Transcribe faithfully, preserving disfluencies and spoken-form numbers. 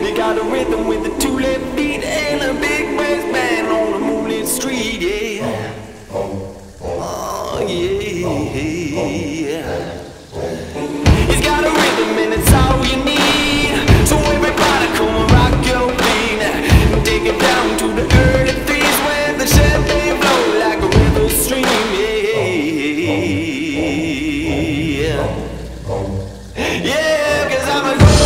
They got a rhythm with the two left feet and a big brass band on a moonlit street, yeah. Oh, yeah. He's got a rhythm and it's all you need. So everybody come and rock your feet and take it down to the early threes where the champagne blow like a river stream, yeah. Yeah, 'cause I'm a